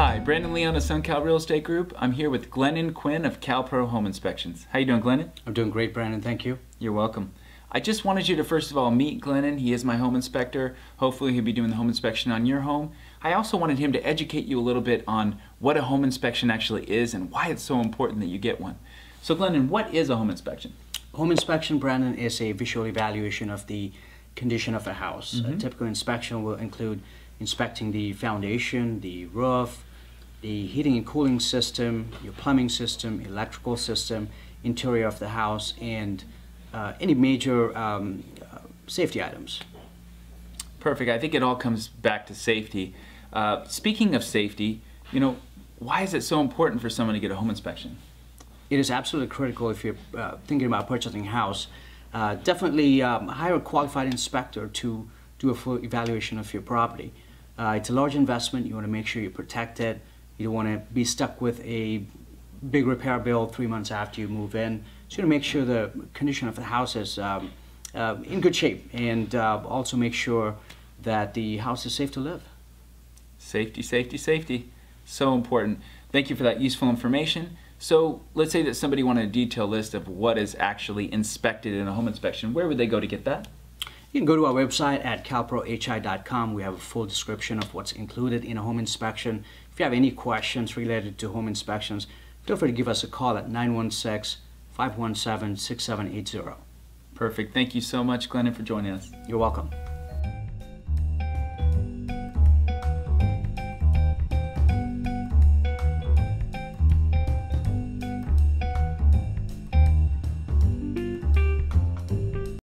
Hi, Brandon Leon of Sun Cal Real Estate Group. I'm here with Glennon Quinn of CalPro Home Inspections. How you doing, Glennon? I'm doing great, Brandon. Thank you. You're welcome. I just wanted you to first of all meet Glennon. He is my home inspector. Hopefully he'll be doing the home inspection on your home. I also wanted him to educate you a little bit on what a home inspection actually is and why it's so important that you get one. So Glennon, what is a home inspection? Home inspection, Brandon, is a visual evaluation of the condition of a house. Mm-hmm. A typical inspection will include inspecting the foundation, the roof, the heating and cooling system, your plumbing system, electrical system, interior of the house, and any major safety items. Perfect. I think it all comes back to safety. Speaking of safety, you know, why is it so important for someone to get a home inspection? It is absolutely critical if you're thinking about purchasing a house. Definitely hire a qualified inspector to do a full evaluation of your property. It's a large investment. You want to make sure you protect it. You don't want to be stuck with a big repair bill 3 months after you move in. So you want to make sure the condition of the house is in good shape, and also make sure that the house is safe to live. Safety, safety, safety. So important. Thank you for that useful information. So let's say that somebody wanted a detailed list of what is actually inspected in a home inspection. Where would they go to get that? You can go to our website at calprohi.com. We have a full description of what's included in a home inspection. If you have any questions related to home inspections, feel free to give us a call at 916-517-6780. Perfect. Thank you so much, Glennon, for joining us. You're welcome.